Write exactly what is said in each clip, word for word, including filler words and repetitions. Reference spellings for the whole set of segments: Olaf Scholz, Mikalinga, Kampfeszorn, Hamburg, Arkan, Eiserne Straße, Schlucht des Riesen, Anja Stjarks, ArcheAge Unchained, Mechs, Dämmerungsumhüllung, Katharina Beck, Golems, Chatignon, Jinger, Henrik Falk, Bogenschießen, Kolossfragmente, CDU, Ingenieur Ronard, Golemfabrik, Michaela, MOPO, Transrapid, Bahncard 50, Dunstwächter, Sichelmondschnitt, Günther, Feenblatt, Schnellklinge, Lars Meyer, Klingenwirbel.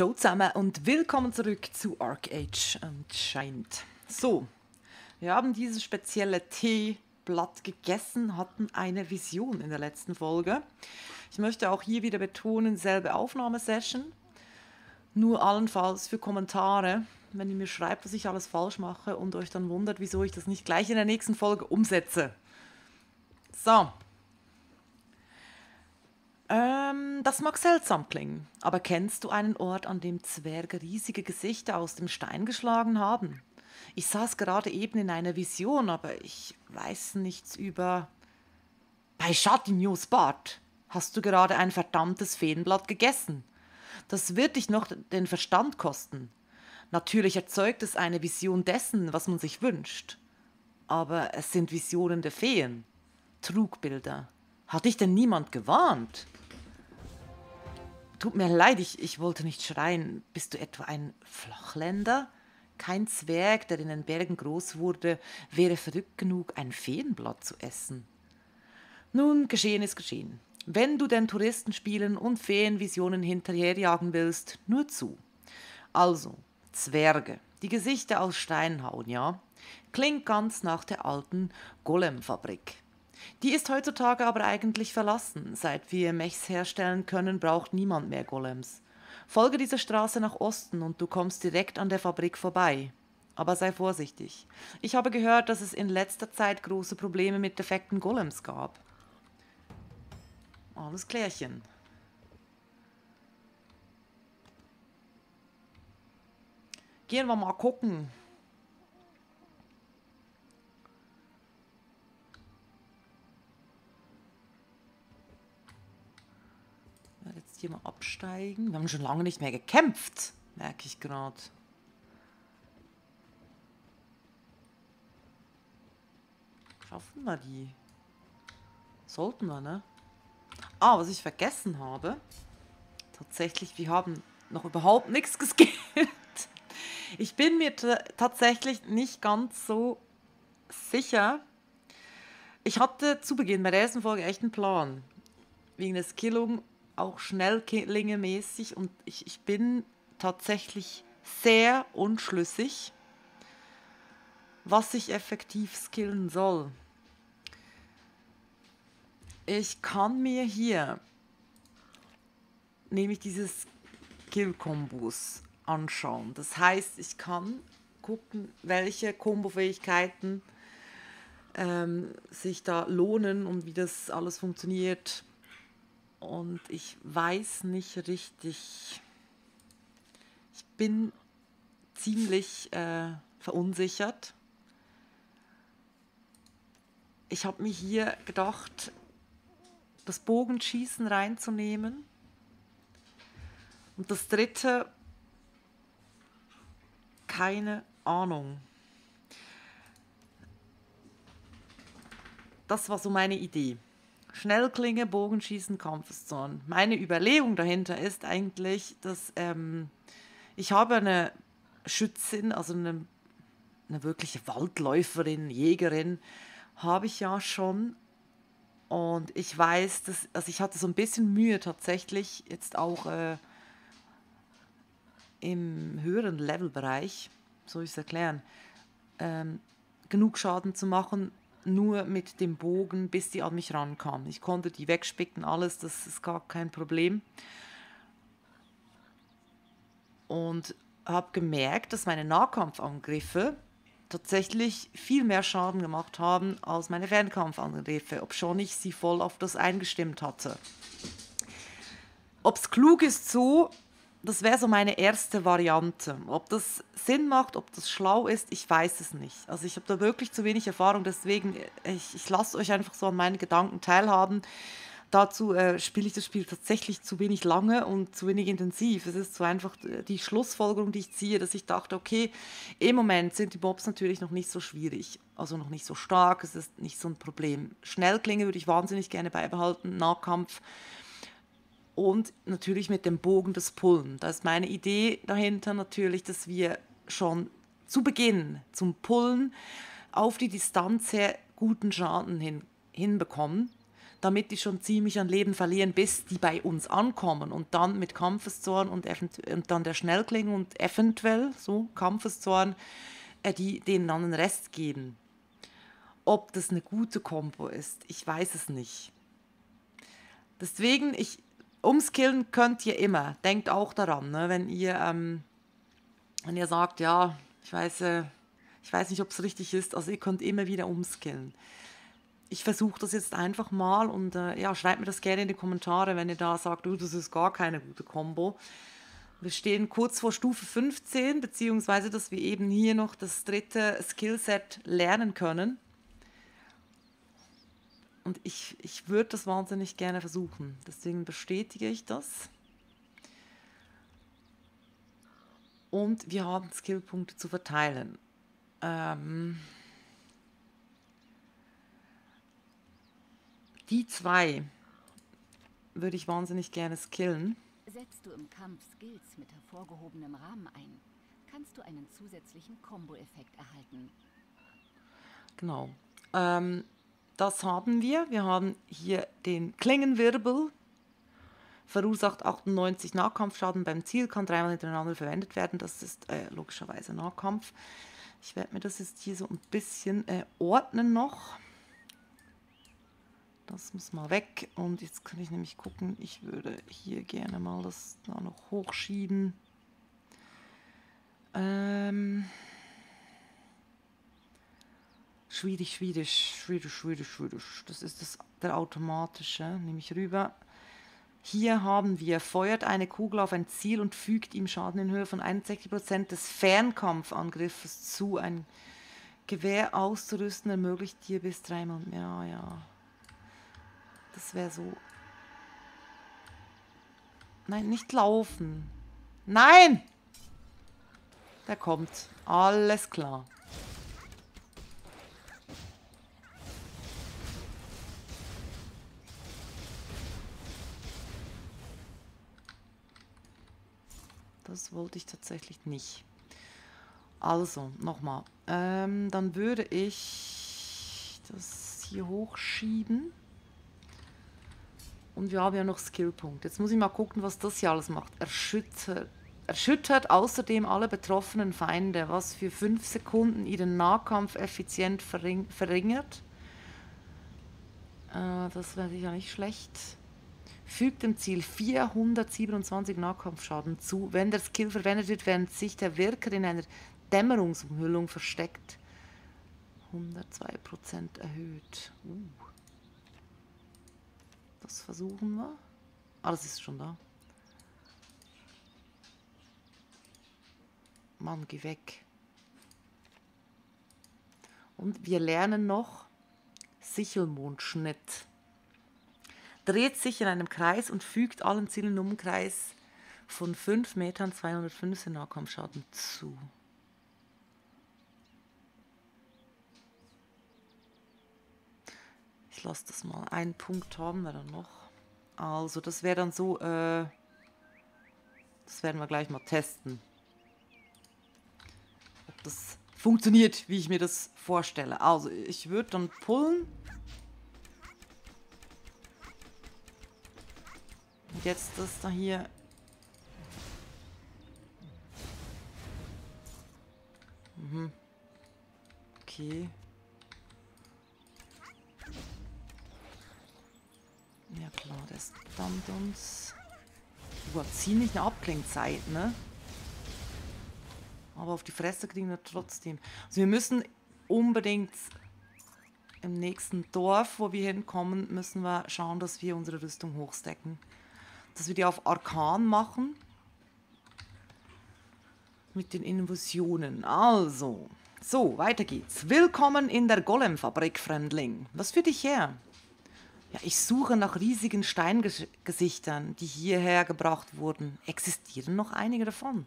Ciao zusammen und willkommen zurück zu ArcheAge Unchained. So, wir haben dieses spezielle Teeblatt gegessen, hatten eine Vision in der letzten Folge. Ich möchte auch hier wieder betonen, selbe Aufnahmesession. Nur allenfalls für Kommentare, wenn ihr mir schreibt, was ich alles falsch mache und euch dann wundert, wieso ich das nicht gleich in der nächsten Folge umsetze. So. Ähm, das mag seltsam klingen, aber kennst du einen Ort, an dem Zwerge riesige Gesichter aus dem Stein geschlagen haben? Ich saß gerade eben in einer Vision, aber ich weiß nichts über... Bei Chatignons Bart hast du gerade ein verdammtes Feenblatt gegessen. Das wird dich noch den Verstand kosten. Natürlich erzeugt es eine Vision dessen, was man sich wünscht. Aber es sind Visionen der Feen. Trugbilder. Hat dich denn niemand gewarnt? Tut mir leid, ich, ich wollte nicht schreien. Bist du etwa ein Flachländer? Kein Zwerg, der in den Bergen groß wurde, wäre verrückt genug, ein Feenblatt zu essen. Nun, geschehen ist geschehen. Wenn du den Touristenspielen und Feenvisionen hinterherjagen willst, nur zu. Also, Zwerge, die Gesichter aus Stein hauen, ja? Klingt ganz nach der alten Golemfabrik. Die ist heutzutage aber eigentlich verlassen. Seit wir Mechs herstellen können, braucht niemand mehr Golems. Folge dieser Straße nach Osten und du kommst direkt an der Fabrik vorbei. Aber sei vorsichtig. Ich habe gehört, dass es in letzter Zeit große Probleme mit defekten Golems gab. Alles klärchen. Gehen wir mal gucken. Jetzt hier mal absteigen. Wir haben schon lange nicht mehr gekämpft, merke ich gerade. Schaffen wir die? Sollten wir, ne? Ah, was ich vergessen habe. Tatsächlich, wir haben noch überhaupt nichts geskillt. Ich bin mir tatsächlich nicht ganz so sicher. Ich hatte zu Beginn bei der ersten Folge echt einen Plan. Wegen der Skillung auch Schnellklinge-mäßig und ich, ich bin tatsächlich sehr unschlüssig, was ich effektiv skillen soll. Ich kann mir hier nämlich diese Skill-Kombos anschauen. Das heißt, ich kann gucken, welche Kombofähigkeiten ähm, sich da lohnen und wie das alles funktioniert. Und ich weiß nicht richtig, ich bin ziemlich äh, verunsichert. Ich habe mir hier gedacht, das Bogenschießen reinzunehmen. Und das dritte, keine Ahnung. Das war so meine Idee. Schnellklinge, Bogenschießen, Kampfeszorn. Meine Überlegung dahinter ist eigentlich, dass ähm, ich habe eine Schützin, also eine, eine wirkliche Waldläuferin, Jägerin, habe ich ja schon. Und ich weiß, dass, also ich hatte so ein bisschen Mühe tatsächlich, jetzt auch äh, im höheren Levelbereich, soll ich es erklären, ähm, genug Schaden zu machen, nur mit dem Bogen, bis die an mich rankam. Ich konnte die wegspicken, alles, das ist gar kein Problem. Und habe gemerkt, dass meine Nahkampfangriffe tatsächlich viel mehr Schaden gemacht haben als meine Fernkampfangriffe, obschon ich sie voll auf das eingestimmt hatte. Ob es klug ist so, das wäre so meine erste Variante. Ob das Sinn macht, ob das schlau ist, ich weiß es nicht. Also ich habe da wirklich zu wenig Erfahrung, deswegen, ich, ich lasse euch einfach so an meinen Gedanken teilhaben. Dazu äh, spiele ich das Spiel tatsächlich zu wenig lange und zu wenig intensiv. Es ist so einfach die Schlussfolgerung, die ich ziehe, dass ich dachte, okay, im Moment sind die Mobs natürlich noch nicht so schwierig, also noch nicht so stark, es ist nicht so ein Problem. Schnellklinge würde ich wahnsinnig gerne beibehalten, Nahkampf. Und natürlich mit dem Bogen des Pullen. Da ist meine Idee dahinter natürlich, dass wir schon zu Beginn zum Pullen auf die Distanz her guten Schaden hin, hinbekommen. damit du schon ziemlich an Leben verlieren, bis die bei uns ankommen. Und dann mit Kampfeszorn und, und dann der Schnellklinge und eventuell so Kampfeszorn, äh, die denen dann einen Rest geben. Ob das eine gute Kombo ist, ich weiß es nicht. Deswegen, ich, umskillen könnt ihr immer. Denkt auch daran, ne? Wenn ihr, ähm, wenn ihr sagt, ja, ich weiß, äh, ich weiß nicht, ob es richtig ist. Also ihr könnt immer wieder umskillen. Ich versuche das jetzt einfach mal und äh, ja, schreibt mir das gerne in die Kommentare, wenn ihr da sagt, du, das ist gar keine gute Kombo. Wir stehen kurz vor Stufe fünfzehn, beziehungsweise, dass wir eben hier noch das dritte Skillset lernen können. Und ich, ich würde das wahnsinnig gerne versuchen. Deswegen bestätige ich das. Und wir haben Skillpunkte zu verteilen. Ähm Die zwei würde ich wahnsinnig gerne skillen. Setzt du im Kampf Skills mit hervorgehobenem Rahmen ein, kannst du einen zusätzlichen Combo-Effekt erhalten. Genau. Ähm, das haben wir. Wir haben hier den Klingenwirbel. Verursacht achtundneunzig Nahkampfschaden beim Ziel, kann dreimal hintereinander verwendet werden. Das ist äh, logischerweise Nahkampf. Ich werde mir das jetzt hier so ein bisschen äh, ordnen noch. Das muss mal weg. Und jetzt kann ich nämlich gucken, ich würde hier gerne mal das da noch hochschieben. Ähm schwierig, schwierig, schwierig, schwierig, schwierig. Das ist das, der automatische, nehme ich rüber. Hier haben wir, feuert eine Kugel auf ein Ziel und fügt ihm Schaden in Höhe von einundsechzig Prozent des Fernkampfangriffes zu. Ein Gewehr auszurüsten ermöglicht dir bis dreimal mehr. Ja, ja. Das wäre so. Nein, nicht laufen. Nein! Der kommt. Alles klar. Das wollte ich tatsächlich nicht. Also, nochmal. Ähm, dann würde ich das hier hochschieben. Und wir haben ja noch Skillpunkt. Jetzt muss ich mal gucken, was das hier alles macht. Erschüttert, erschüttert außerdem alle betroffenen Feinde, was für fünf Sekunden ihren Nahkampf effizient verring verringert. Äh, das wäre sicher nicht schlecht. Fügt dem Ziel vierhundertsiebenundzwanzig Nahkampfschaden zu. Wenn der Skill verwendet wird, während sich der Wirker in einer Dämmerungsumhüllung versteckt. hundertzwei Prozent erhöht. Uh. Das versuchen wir. Ah, das ist schon da. Mann, geh weg. Und wir lernen noch Sichelmondschnitt. Dreht sich in einem Kreis und fügt allen Zielen im Umkreis von fünf Metern zweihundertfünfzehn Nahkampfschaden zu. Ich lasse das mal. Einen Punkt haben wir dann noch. Also das wäre dann so, äh, das werden wir gleich mal testen. Ob das funktioniert, wie ich mir das vorstelle. Also ich würde dann pullen. Und jetzt das da hier. Mhm. Okay. Ja klar, das verdammt uns. Überhaupt ziemlich eine Abklingzeit, ne? Aber auf die Fresse kriegen wir trotzdem. Also wir müssen unbedingt im nächsten Dorf, wo wir hinkommen, müssen wir schauen, dass wir unsere Rüstung hochstecken. Dass wir die auf Arkan machen. Mit den Infusionen. Also, so, weiter geht's. Willkommen in der Golemfabrik, Fremdling. Was führt dich her? Ja, ich suche nach riesigen Steingesichtern, die hierher gebracht wurden. Existieren noch einige davon?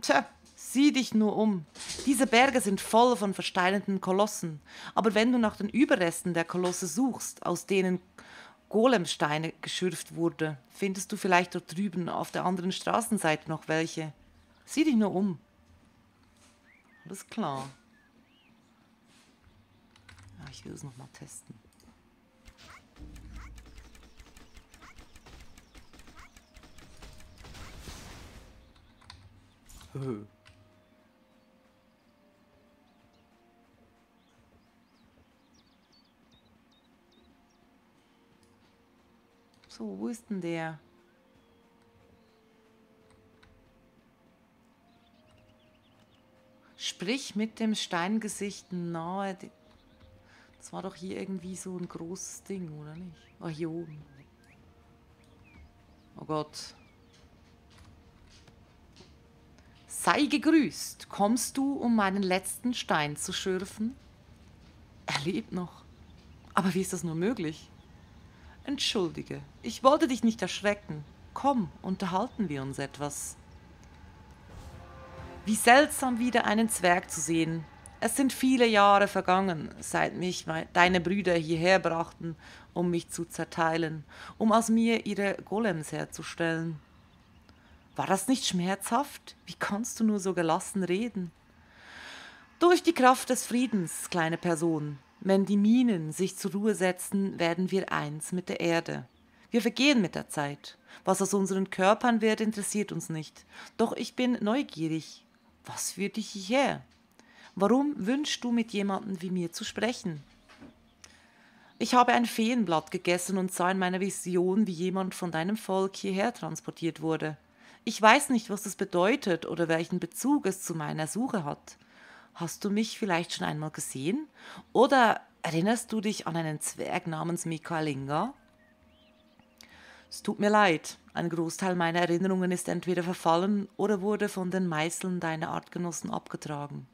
Tja, sieh dich nur um. Diese Berge sind voll von versteinerten Kolossen. Aber wenn du nach den Überresten der Kolosse suchst, aus denen Golemsteine geschürft wurde, findest du vielleicht dort drüben auf der anderen Straßenseite noch welche. Sieh dich nur um. Alles klar. Ja, ich will es nochmal testen. So, wo ist denn der? Sprich mit dem Steingesicht nahe. Das war doch hier irgendwie so ein großes Ding, oder nicht? Ach, hier oben. Oh Gott. Sei gegrüßt. Kommst du, um meinen letzten Stein zu schürfen? Er lebt noch. Aber wie ist das nur möglich? Entschuldige, ich wollte dich nicht erschrecken. Komm, unterhalten wir uns etwas. Wie seltsam, wieder einen Zwerg zu sehen. Es sind viele Jahre vergangen, seit mich deine Brüder hierher brachten, um mich zu zerteilen, um aus mir ihre Golems herzustellen. War das nicht schmerzhaft? Wie kannst du nur so gelassen reden? Durch die Kraft des Friedens, kleine Person. Wenn die Minen sich zur Ruhe setzen, werden wir eins mit der Erde. Wir vergehen mit der Zeit. Was aus unseren Körpern wird, interessiert uns nicht. Doch ich bin neugierig. Was führt dich hierher? Warum wünschst du, mit jemandem wie mir zu sprechen? Ich habe ein Feenblatt gegessen und sah in meiner Vision, wie jemand von deinem Volk hierher transportiert wurde. Ich weiß nicht, was das bedeutet oder welchen Bezug es zu meiner Suche hat. Hast du mich vielleicht schon einmal gesehen? Oder erinnerst du dich an einen Zwerg namens Mikalinga? Es tut mir leid, ein Großteil meiner Erinnerungen ist entweder verfallen oder wurde von den Meißeln deiner Artgenossen abgetragen.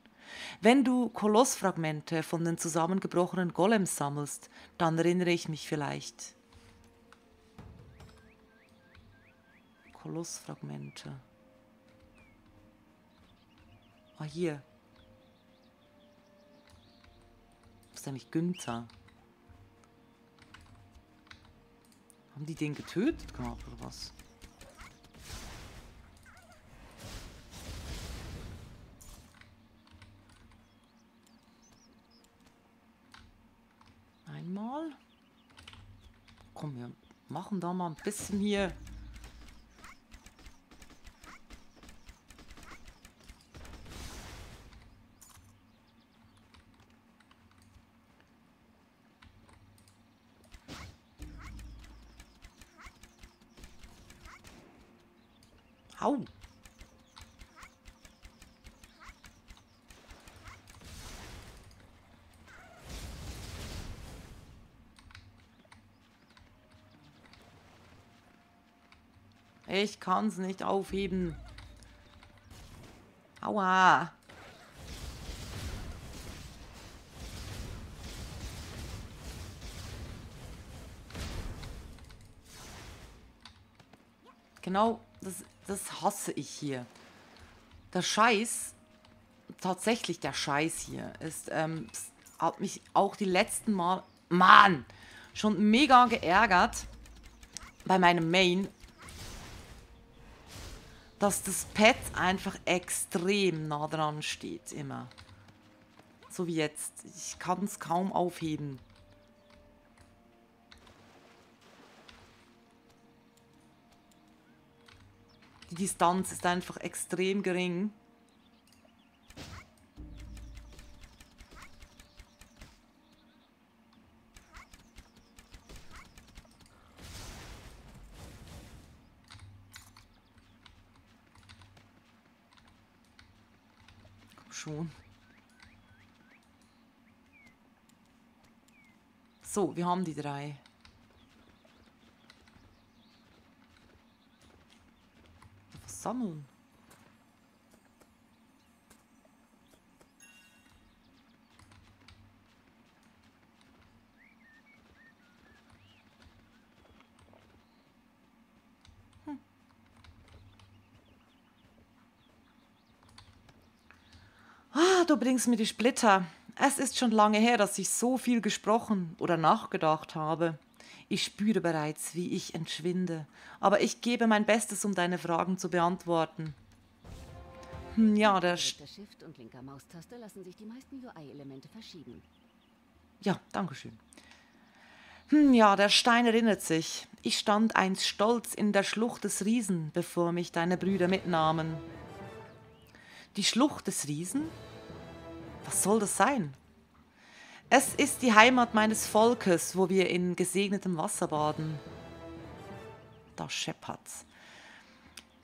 Wenn du Kolossfragmente von den zusammengebrochenen Golems sammelst, dann erinnere ich mich vielleicht. Kolossfragmente. Ah, hier. Das ist nämlich Günther. Haben die den getötet gehabt oder was? Einmal. Komm, wir machen da mal ein bisschen hier. Au. Ich kann es nicht aufheben. Aua. Genau, das, das hasse ich hier. Der Scheiß, tatsächlich der Scheiß hier, ist, ähm, hat mich auch die letzten Mal, Mann, schon mega geärgert bei meinem Main, dass das Pad einfach extrem nah dran steht, immer. So wie jetzt. Ich kann es kaum aufheben. Die Distanz ist einfach extrem gering. So, wir haben die drei. Was sammeln? Hm. Ah, du bringst mir die Splitter. Es ist schon lange her, dass ich so viel gesprochen oder nachgedacht habe. Ich spüre bereits, wie ich entschwinde. Aber ich gebe mein Bestes, um deine Fragen zu beantworten. Hm, ja, der... Sch mit der Shift- und linker Maustaste lassen sich die meisten U I-Elemente verschieben. Ja, danke schön. Hm, ja, der Stein erinnert sich. Ich stand einst stolz in der Schlucht des Riesen, bevor mich deine Brüder mitnahmen. Die Schlucht des Riesen? Was soll das sein? Es ist die Heimat meines Volkes, wo wir in gesegnetem Wasser baden. Da scheppert's.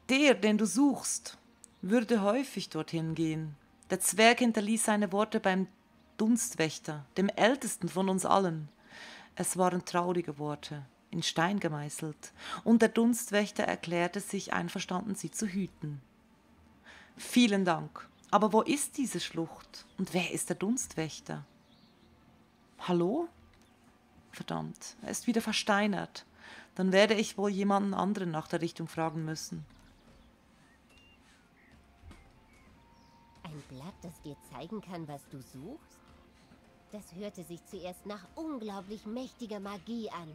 Der, den du suchst, würde häufig dorthin gehen. Der Zwerg hinterließ seine Worte beim Dunstwächter, dem ältesten von uns allen. Es waren traurige Worte, in Stein gemeißelt, und der Dunstwächter erklärte sich einverstanden, sie zu hüten. Vielen Dank, aber wo ist diese Schlucht und wer ist der Dunstwächter? Hallo? Verdammt, er ist wieder versteinert. Dann werde ich wohl jemanden anderen nach der Richtung fragen müssen. Ein Blatt, das dir zeigen kann, was du suchst? Das hörte sich zuerst nach unglaublich mächtiger Magie an.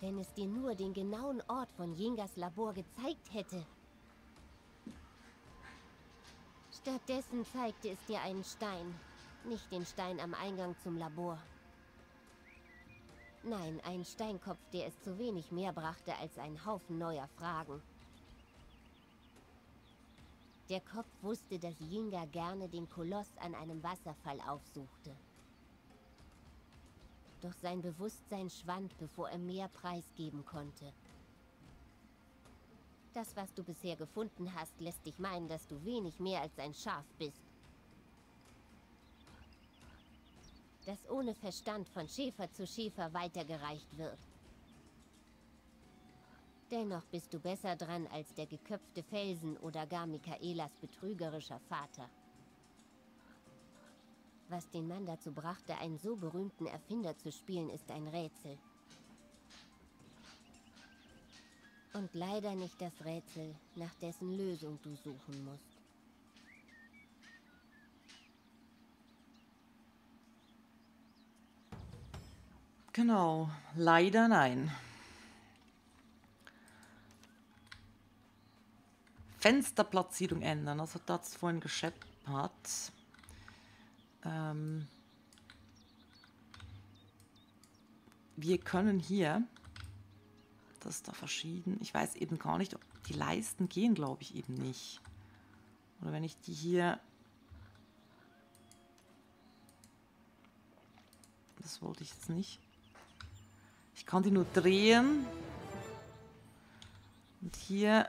Wenn es dir nur den genauen Ort von Jengas Labor gezeigt hätte. Stattdessen zeigte es dir einen Stein. Nicht den Stein am Eingang zum Labor. Nein, einen Steinkopf, der es zu wenig mehr brachte als einen Haufen neuer Fragen. Der Kopf wusste, dass Jinger gerne den Koloss an einem Wasserfall aufsuchte. Doch sein Bewusstsein schwand, bevor er mehr preisgeben konnte. Das, was du bisher gefunden hast, lässt dich meinen, dass du wenig mehr als ein Schaf bist. Das ohne Verstand von Schäfer zu Schäfer weitergereicht wird. Dennoch bist du besser dran als der geköpfte Felsen oder gar Michaelas betrügerischer Vater. Was den Mann dazu brachte, einen so berühmten Erfinder zu spielen, ist ein Rätsel. Und leider nicht das Rätsel, nach dessen Lösung du suchen musst. Genau, leider nein. Fensterplatzierung ändern, also da hat es vorhin gescheppert. Ähm Wir können hier, das ist da verschieden, ich weiß eben gar nicht, ob die Leisten gehen, glaube ich eben nicht. Oder wenn ich die hier... Das wollte ich jetzt nicht. Ich kann die nur drehen. Und hier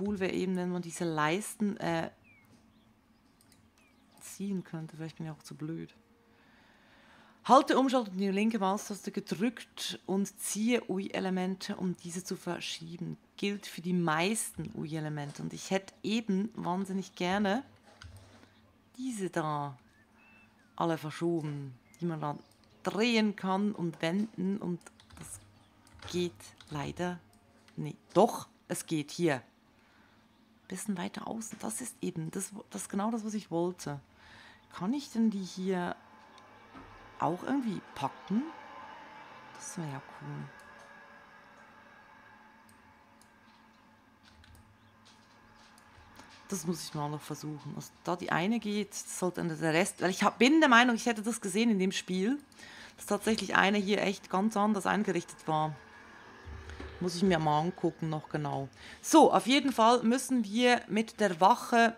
cool wäre eben, wenn man diese Leisten äh, ziehen könnte. Vielleicht bin ich auch zu blöd. Halte Umschalt und die linke Maustaste gedrückt und ziehe U I-Elemente, um diese zu verschieben. Gilt für die meisten U I-Elemente. Und ich hätte eben wahnsinnig gerne diese da alle verschoben, die man dann drehen kann und wenden, und das geht leider nicht. Doch, es geht hier. Ein bisschen weiter außen. Das ist eben, das, das ist genau das, was ich wollte. Kann ich denn die hier auch irgendwie packen? Das wäre ja cool. Das muss ich mal noch versuchen. Also da die eine geht, sollte der Rest... Weil ich bin der Meinung, ich hätte das gesehen in dem Spiel, dass tatsächlich eine hier echt ganz anders eingerichtet war. Muss ich mir mal angucken noch genau. So, auf jeden Fall müssen wir mit der Wache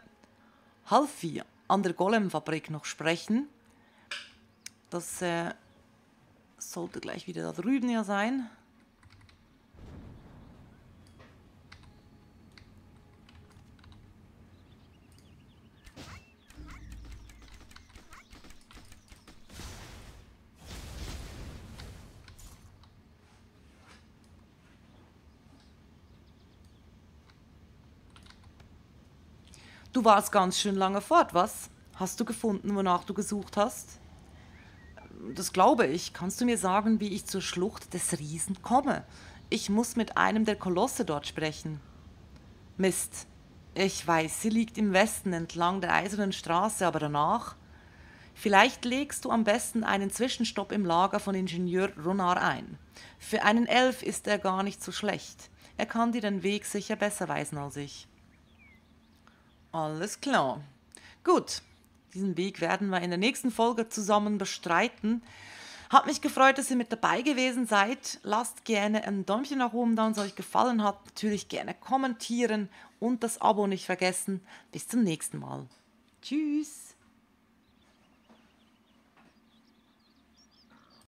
halb vier an der Golemfabrik noch sprechen. Das äh, sollte gleich wieder da drüben ja sein. Du warst ganz schön lange fort, was? Hast du gefunden, wonach du gesucht hast? Das glaube ich. Kannst du mir sagen, wie ich zur Schlucht des Riesen komme? Ich muss mit einem der Kolosse dort sprechen. Mist. Ich weiß, sie liegt im Westen entlang der Eisernen Straße, aber danach? Vielleicht legst du am besten einen Zwischenstopp im Lager von Ingenieur Ronard ein. Für einen Elf ist er gar nicht so schlecht. Er kann dir den Weg sicher besser weisen als ich. Alles klar. Gut, diesen Weg werden wir in der nächsten Folge zusammen bestreiten. Hat mich gefreut, dass ihr mit dabei gewesen seid. Lasst gerne ein Däumchen nach oben da, wenn es euch gefallen hat. Natürlich gerne kommentieren und das Abo nicht vergessen. Bis zum nächsten Mal. Tschüss.